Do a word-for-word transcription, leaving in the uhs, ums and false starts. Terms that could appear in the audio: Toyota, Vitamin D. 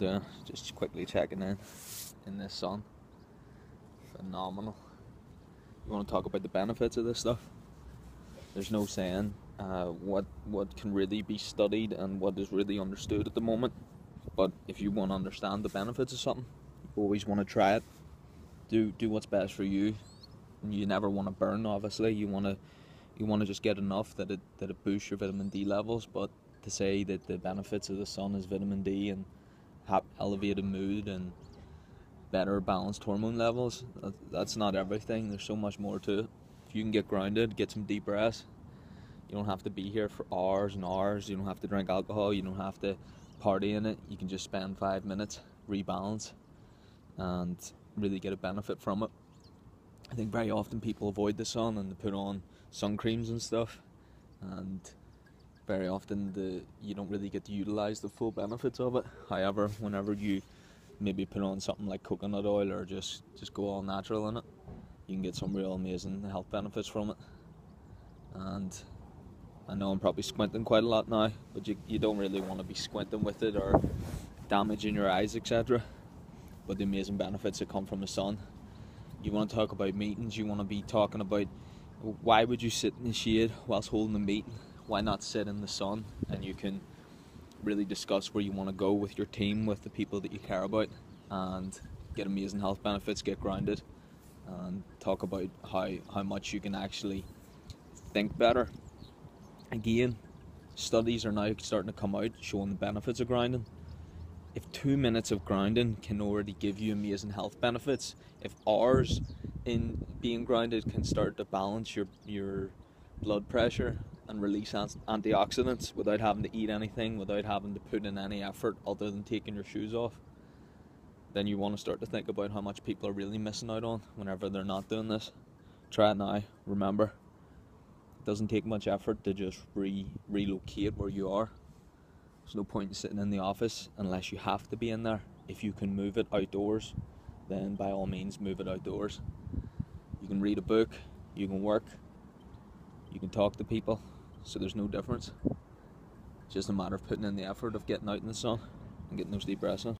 doing. Just quickly checking in in this sun. Phenomenal. You want to talk about the benefits of this stuff? There's no saying uh, what what can really be studied and what is really understood at the moment. But if you want to understand the benefits of something, you always want to try it. Do do what's best for you. And you never want to burn. Obviously, you want to you want to just get enough that it that it boosts your vitamin D levels. But to say that the benefits of the sun is vitamin D and elevated mood and better balanced hormone levels, that's not everything. There's so much more to it. If you can get grounded, get some deep breaths, you don't have to be here for hours and hours, you don't have to drink alcohol, you don't have to party in it, you can just spend five minutes, rebalance, and really get a benefit from it. I think very often people avoid the sun and they put on sun creams and stuff, and very often the you don't really get to utilize the full benefits of it. However, whenever you maybe put on something like coconut oil or just, just go all natural in it, you can get some real amazing health benefits from it. And I know I'm probably squinting quite a lot now, but you, you don't really want to be squinting with it or damaging your eyes, et cetera. But the amazing benefits that come from the sun. You want to talk about meetings, you want to be talking about why would you sit in the shade whilst holding a meeting? Why not sit in the sun? And you can really discuss where you want to go with your team, with the people that you care about, and get amazing health benefits, get grounded, and talk about how, how much you can actually think better. Again, studies are now starting to come out showing the benefits of grounding. If two minutes of grounding can already give you amazing health benefits, if hours in being grounded can start to balance your, your blood pressure and release antioxidants without having to eat anything, without having to put in any effort other than taking your shoes off, then you want to start to think about how much people are really missing out on whenever they're not doing this. Try it now. Remember, it doesn't take much effort to just re relocate where you are. There's no point in sitting in the office unless you have to be in there. If you can move it outdoors, then by all means move it outdoors. You can read a book, you can work, you can talk to people, so there's no difference. It's just a matter of putting in the effort of getting out in the sun and getting those deep breaths in.